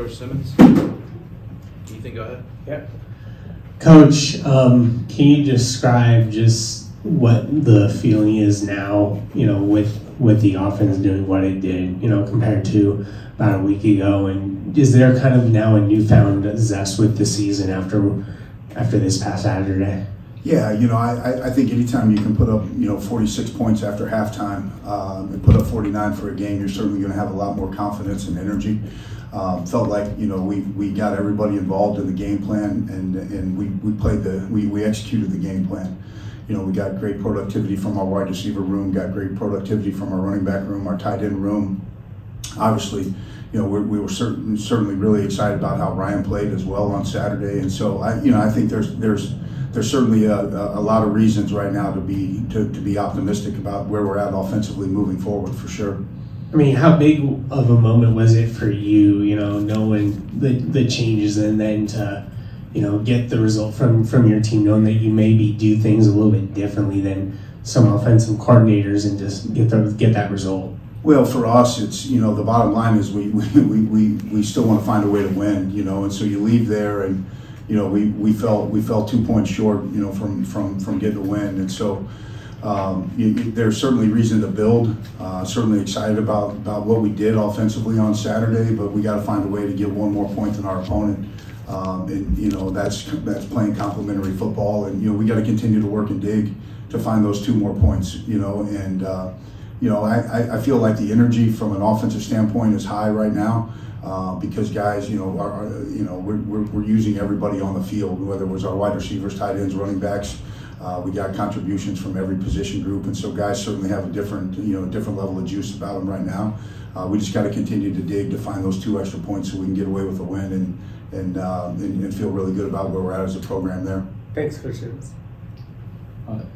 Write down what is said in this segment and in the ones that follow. Coach Simmons. Ethan, go ahead. Yeah. Coach, can you describe just what the feeling is now, you know, with the offense doing what it did, you know, compared to about a week ago? And is there kind of now a newfound zest with the season after this past Saturday? Yeah, you know, I think anytime you can put up, you know, 46 points after halftime and put up 49 for a game, you're certainly going to have a lot more confidence and energy. Felt like, you know, we got everybody involved in the game plan, and we executed the game plan. You know, we got great productivity from our wide receiver room, got great productivity from our running back room, our tight end room. Obviously, you know, we were certainly really excited about how Ryan played as well on Saturday, and so I think there's certainly a lot of reasons right now to be optimistic about where we're at offensively moving forward, for sure. I mean, how big of a moment was it for you, you know, knowing the changes and then to, you know, get the result from your team, knowing that you maybe do things a little bit differently than some offensive coordinators and just get that result? Well, for us, it's, you know, the bottom line is we still want to find a way to win, you know, and so you leave there and, you know, we fell 2 points short, you know, from getting a win, and so there's certainly reason to build. Certainly excited about what we did offensively on Saturday, but we got to find a way to get one more point than our opponent, and you know that's playing complementary football, and you know we got to continue to work and dig to find those 2 more points, you know, and you know I feel like the energy from an offensive standpoint is high right now. Because guys, you know, we're using everybody on the field, whether it was our wide receivers, tight ends, running backs. We got contributions from every position group, and so guys certainly have a different level of juice about them right now. We just got to continue to dig to find those 2 extra points so we can get away with a win and feel really good about where we're at as a program there. Thanks, Coach Simmons.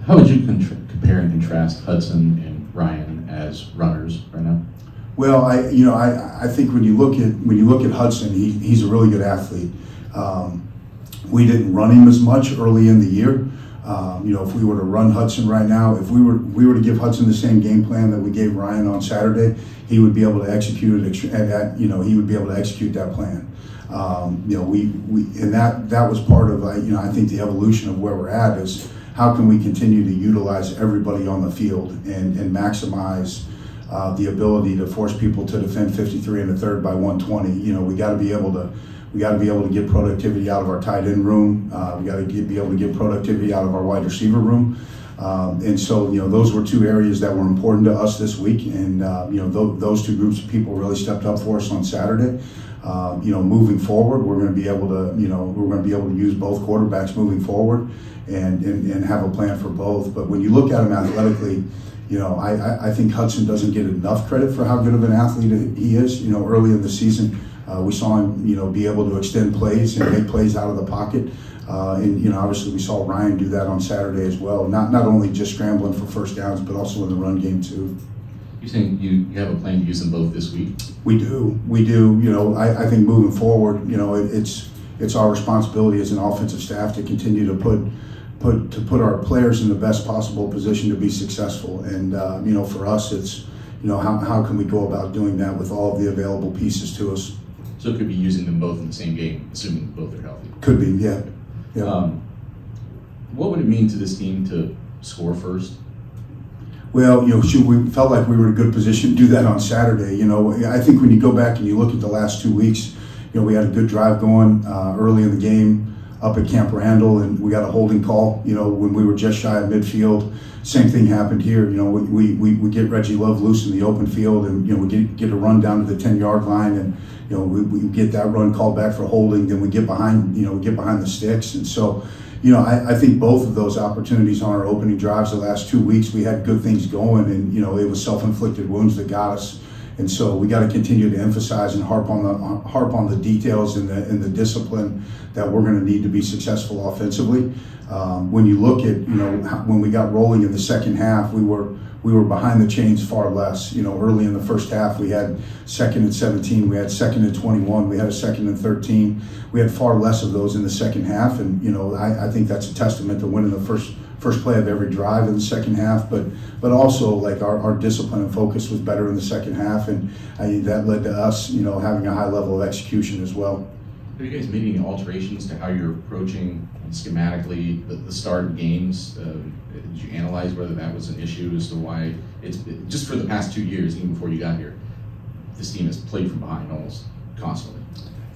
How would you compare and contrast Hudson and Ryan as runners right now? Well, I think when you look at Hudson, he's a really good athlete. We didn't run him as much early in the year. You know, if we were to run Hudson right now, if we were to give Hudson the same game plan that we gave Ryan on Saturday, he would be able to execute it. You know, he would be able to execute that plan. You know, that was part of you know, I think the evolution of where we're at is how can we continue to utilize everybody on the field and maximize the ability to force people to defend 53 1/3 by 120. You know, we got to be able to get productivity out of our tight end room. We got to be able to get productivity out of our wide receiver room. And so, you know, those were 2 areas that were important to us this week. And you know, those 2 groups of people really stepped up for us on Saturday. You know, moving forward, we're going to be able to use both quarterbacks moving forward and have a plan for both. But when you look at them athletically, you know, I think Hudson doesn't get enough credit for how good of an athlete he is. You know, early in the season, we saw him, you know, be able to extend plays and make plays out of the pocket. And, you know, obviously we saw Ryan do that on Saturday as well. Not only just scrambling for first downs, but also in the run game too. You're saying you have a plan to use them both this week? We do. You know, I think moving forward, you know, it's our responsibility as an offensive staff to continue to put our players in the best possible position to be successful, and you know, for us, it's, you know, how can we go about doing that with all of the available pieces to us? So it could be using them both in the same game, assuming both are healthy. Could be, yeah. Yeah. What would it mean to this team to score first? Well, you know, shoot, we felt like we were in a good position to do that on Saturday. You know, I think when you go back and you look at the last 2 weeks, you know, we had a good drive going early in the game up at Camp Randall, and we got a holding call, you know, when we were just shy of midfield. Same thing happened here. You know, we get Reggie Love loose in the open field, and, you know, we get a run down to the 10-yard line, and, you know, we get that run called back for holding, then we get behind the sticks. And so, you know, I think both of those opportunities on our opening drives the last 2 weeks, we had good things going, and, you know, it was self-inflicted wounds that got us. And so we got to continue to emphasize and harp on the details and the discipline that we're going to need to be successful offensively. When you look at, you know, when we got rolling in the second half, we were behind the chains far less. You know, early in the first half, we had 2nd and 17, we had 2nd and 21, we had a 2nd and 13. We had far less of those in the second half, and you know, I think that's a testament to winning the first first play of every drive in the second half, but also like our discipline and focus was better in the second half, and that led to us, you know, having a high level of execution as well. Have you guys made any alterations to how you're approaching schematically the start of games? Did you analyze whether that was an issue as to why it's just for the past 2 years, even before you got here, this team has played from behind almost constantly?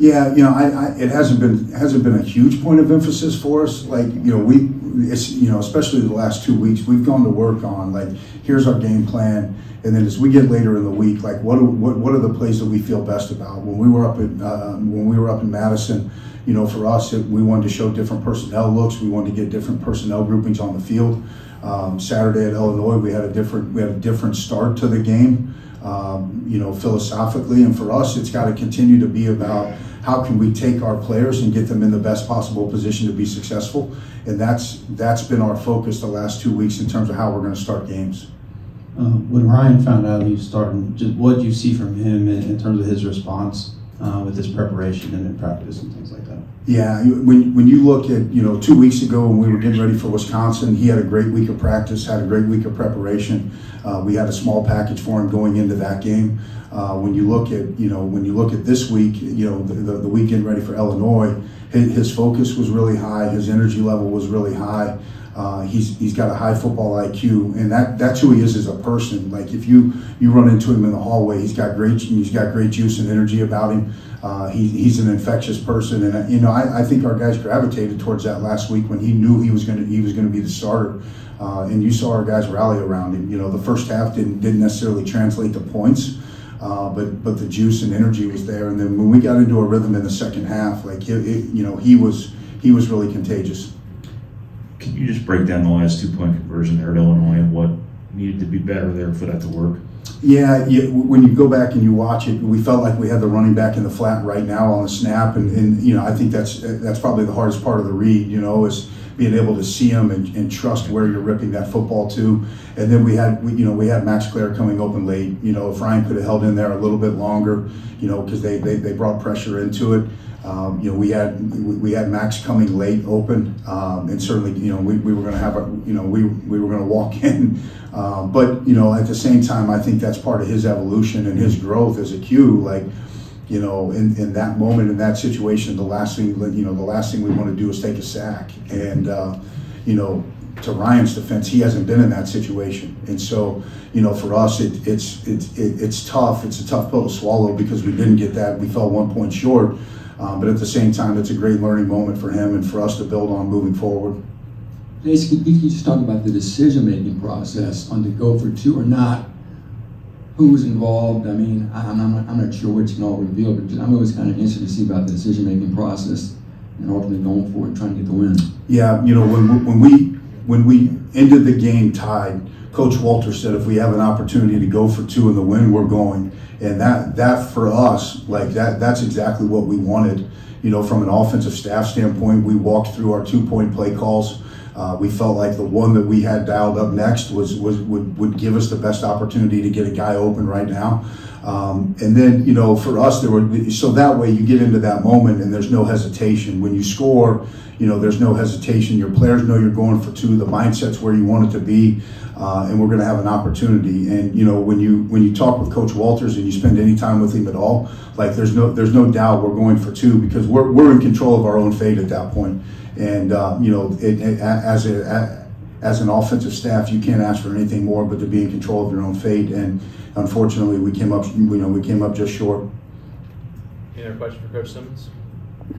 Yeah, you know, it hasn't been a huge point of emphasis for us. Like, you know, especially the last 2 weeks, we've gone to work on like, here's our game plan, and then as we get later in the week, like what are the plays that we feel best about? When we were up in Madison, you know, for us, we wanted to show different personnel looks. We wanted to get different personnel groupings on the field. Saturday at Illinois, we had a different start to the game. You know, philosophically, and for us, it's got to continue to be about how can we take our players and get them in the best possible position to be successful, and that's been our focus the last 2 weeks in terms of how we're going to start games. When Ryan found out he was starting, just what did you see from him in terms of his response with his preparation and in practice and things like that? Yeah, when you look at, you know, 2 weeks ago when we were getting ready for Wisconsin, he had a great week of practice, had a great week of preparation. We had a small package for him going into that game. When you look at this week, you know, the week getting ready for Illinois, his focus was really high, his energy level was really high. He's got a high football IQ, and that's who he is as a person. Like if you run into him in the hallway, he's got great juice and energy about him. He's an infectious person, and you know I think our guys gravitated towards that last week when he knew he was gonna be the starter, and you saw our guys rally around him. You know, the first half didn't necessarily translate to points, but the juice and energy was there. And then when we got into a rhythm in the second half, like he was really contagious. Can you just break down the last two-point conversion there at Illinois and what needed to be better there for that to work? Yeah, when you go back and you watch it, we felt like we had the running back in the flat right now on the snap, and you know I think that's probably the hardest part of the read, you know, is being able to see him and trust where you're ripping that football to. And then we had Max Clare coming open late. You know, if Ryan could have held in there a little bit longer, you know, because they brought pressure into it. You know, we had Max coming late open, and certainly, you know, we were going to have we were going to walk in, but you know, at the same time, I think that's part of his evolution and his growth as a Q. Like, you know, in that moment, in that situation, the last thing we want to do is take a sack, and you know, to Ryan's defense, he hasn't been in that situation, and so you know, for us, it's tough. It's a tough pill to swallow because we didn't get that. We fell 1 point short. But at the same time, it's a great learning moment for him and for us to build on moving forward. Jason, can you just talk about the decision-making process on to go for two or not? Who was involved? I mean, I'm not sure what you can all reveal, but I'm always kind of interested to see about the decision-making process and ultimately going for it, trying to get the win. Yeah, you know, when we ended the game tied, Coach Walters said, if we have an opportunity to go for two in the win, we're going. And that for us, like that's exactly what we wanted. You know, from an offensive staff standpoint, we walked through our two-point play calls. We felt like the one that we had dialed up next would give us the best opportunity to get a guy open right now. And then, you know, for us, so that way you get into that moment and there's no hesitation. When you score, you know, there's no hesitation. Your players know you're going for two. The mindset's where you want it to be, and we're going to have an opportunity. And, you know, when you talk with Coach Walters and you spend any time with him at all, like there's no doubt we're going for two because we're in control of our own fate at that point. And, you know, as an offensive staff, you can't ask for anything more but to be in control of your own fate. And unfortunately, we came up just short. Any other question for Coach Simmons?